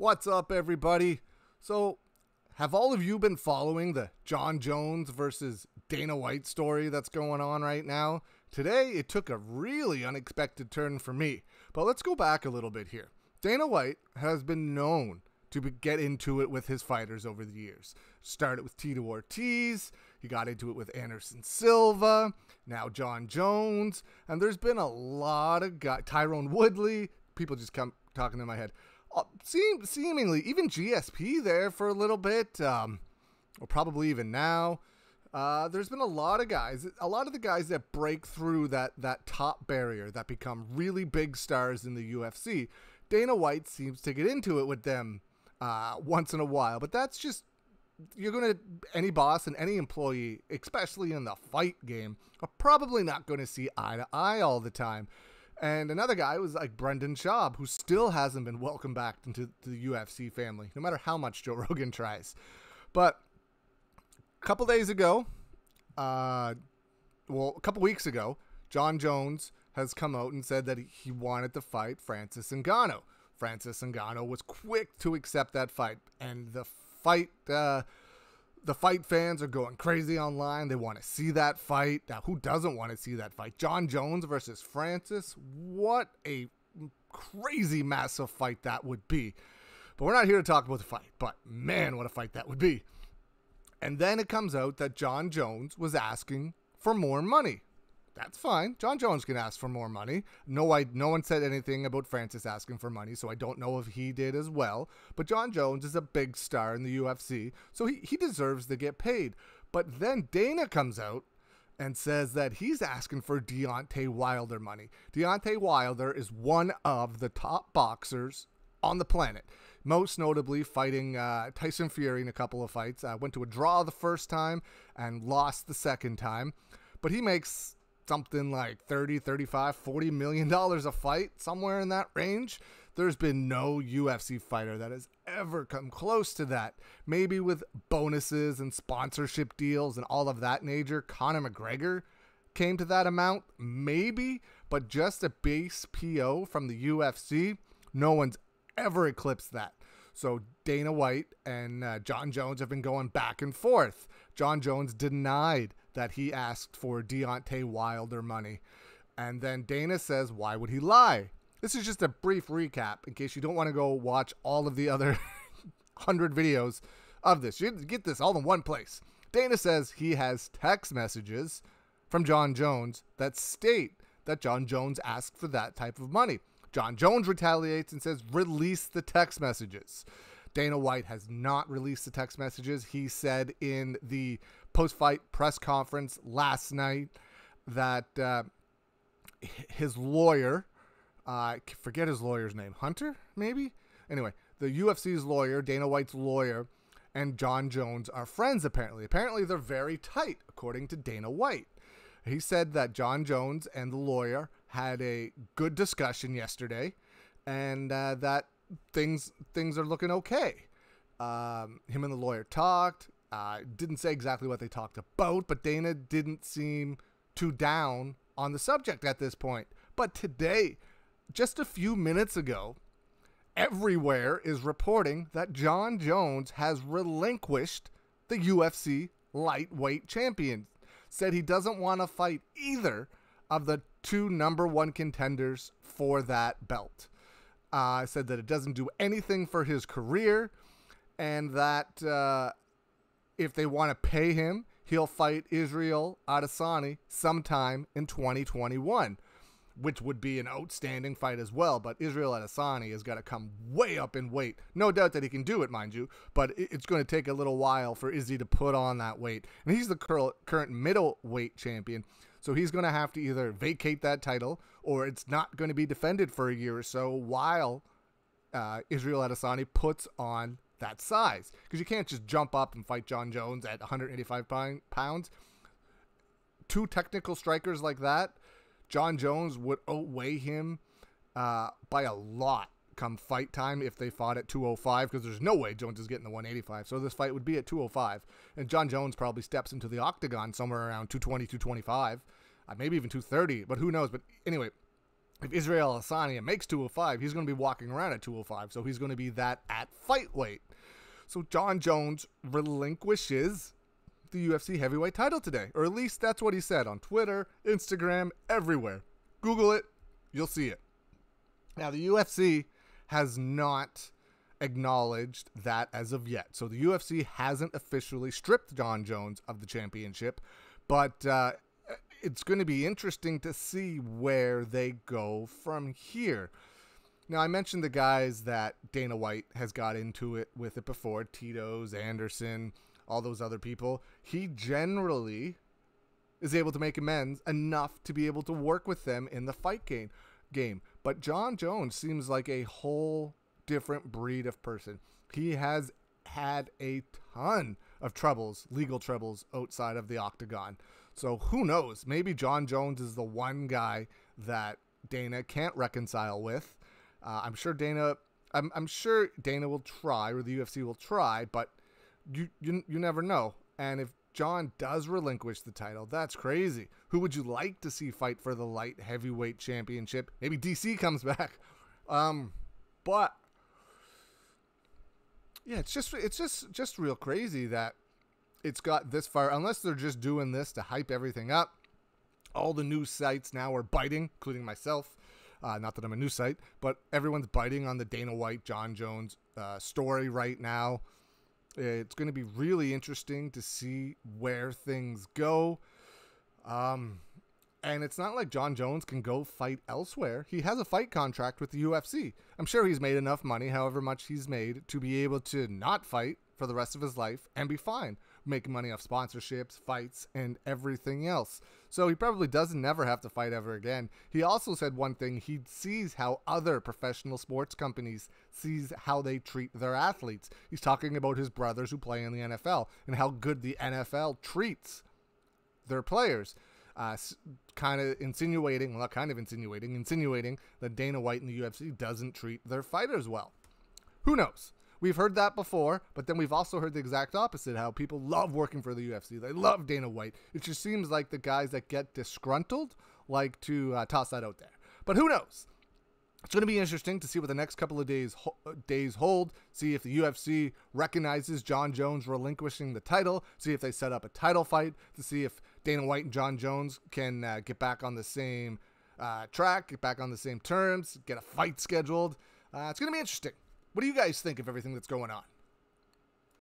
What's up, everybody? So, have all of you been following the John Jones versus Dana White story that's going on right now? Today, it took a really unexpected turn for me, but let's go back a little bit here. Dana White has been known to get into it with his fighters over the years. Started with Tito Ortiz, he got into it with Anderson Silva, now John Jones, and there's been a lot of guys, Tyrone Woodley, people just come talking in my head. Seemingly, even GSP there for a little bit, or probably even now. There's been a lot of guys, that break through that top barrier, that become really big stars in the UFC. Dana White seems to get into it with them once in a while, but that's just, any boss and any employee, especially in the fight game, are probably not going to see eye to eye all the time. And another guy was like Brendan Schaub, who still hasn't been welcomed back into the UFC family, no matter how much Joe Rogan tries. But a couple days ago, a couple weeks ago, Jon Jones has come out and said that he wanted to fight Francis Ngannou. Francis Ngannou was quick to accept that fight, and the fight fans are going crazy online. They want to see that fight. Now, who doesn't want to see that fight? John Jones versus Francis. What a crazy, massive fight that would be. But we're not here to talk about the fight. But, man, what a fight that would be. And then it comes out that John Jones was asking for more money. That's fine. John Jones can ask for more money. No one said anything about Francis asking for money, so I don't know if he did as well. But John Jones is a big star in the UFC, so he deserves to get paid. But then Dana comes out and says that he's asking for Deontay Wilder money. Deontay Wilder is one of the top boxers on the planet, most notably fighting Tyson Fury in a couple of fights. Went to a draw the first time and lost the second time. But he makes something like $30, $35, $40 million a fight, somewhere in that range. There's been no UFC fighter that has ever come close to that. Maybe with bonuses and sponsorship deals and all of that nature, Conor McGregor came to that amount, maybe, but just a base PO from the UFC, no one's ever eclipsed that. So Dana White and John Jones have been going back and forth. John Jones denied that he asked for Deontay Wilder money. And then Dana says, why would he lie? This is just a brief recap in case you don't want to go watch all of the other 100 videos of this. You get this all in one place. Dana says he has text messages from John Jones that state that John Jones asked for that type of money. John Jones retaliates and says, release the text messages. Dana White has not released the text messages. He said in the post-fight press conference last night that his lawyer, I forget his lawyer's name, Hunter, maybe? Anyway, the UFC's lawyer, Dana White's lawyer, and John Jones are friends, apparently. Apparently, they're very tight, according to Dana White. He said that John Jones and the lawyer had a good discussion yesterday, and that things are looking okay. Him and the lawyer talked. Didn't say exactly what they talked about, but Dana didn't seem too down on the subject at this point. But today, just a few minutes ago, everywhere is reporting that John Jones has relinquished the UFC lightweight champion. Said he doesn't want to fight either of the two #1 contenders for that belt. Said that it doesn't do anything for his career, and that if they want to pay him, he'll fight Israel Adesanya sometime in 2021, which would be an outstanding fight as well. But Israel Adesanya has got to come way up in weight. No doubt that he can do it, mind you, but it's going to take a little while for Izzy to put on that weight. And he's the current middleweight champion, so he's going to have to either vacate that title or it's not going to be defended for a year or so while Israel Adesanya puts on that size. Because you can't just jump up and fight John Jones at 185 pounds. Two technical strikers like that, John Jones would outweigh him by a lot come fight time if they fought at 205, because there's no way Jones is getting the 185. So this fight would be at 205, and John Jones probably steps into the octagon somewhere around 220, 225, maybe even 230, but who knows. But anyway, if Israel Adesanya makes 205, he's going to be walking around at 205, so he's going to be that at fight weight. So John Jones relinquishes the UFC heavyweight title today, or at least that's what he said on Twitter, Instagram, everywhere. Google it, you'll see it. Now, the UFC has not acknowledged that as of yet. So the UFC hasn't officially stripped John Jones of the championship, but it's going to be interesting to see where they go from here. Now, I mentioned the guys that Dana White has got into it with it before, Tito's, Anderson, all those other people. He generally is able to make amends enough to be able to work with them in the fight game. But John Jones seems like a whole different breed of person. He has had a ton of troubles, legal troubles, outside of the octagon. So who knows? Maybe John Jones is the one guy that Dana can't reconcile with. I'm sure Dana will try, or the UFC will try, but you never know. And if John does relinquish the title, that's crazy. Who would you like to see fight for the light heavyweight championship? Maybe DC comes back. But yeah, it's just real crazy that it's got this far, unless they're just doing this to hype everything up. All the news sites now are biting, including myself. Not that I'm a news site, but everyone's biting on the Dana White, John Jones story right now. It's going to be really interesting to see where things go. And it's not like John Jones can go fight elsewhere. He has a fight contract with the UFC. I'm sure he's made enough money, however much he's made, to be able to not fight for the rest of his life and be fine. Make money off sponsorships, fights, and everything else. So he probably doesn't never have to fight ever again. He also said one thing. He sees how other professional sports companies sees how they treat their athletes. He's talking about his brothers who play in the NFL and how good the NFL treats their players. Kind of insinuating that Dana White and the UFC doesn't treat their fighters well. Who knows? We've heard that before, but then we've also heard the exact opposite, how people love working for the UFC. They love Dana White. It just seems like the guys that get disgruntled like to toss that out there. But who knows? It's going to be interesting to see what the next couple of days hold, see if the UFC recognizes John Jones relinquishing the title, see if they set up a title fight, to see if Dana White and John Jones can get back on the same track, get back on the same terms, get a fight scheduled. It's going to be interesting. What do you guys think of everything that's going on?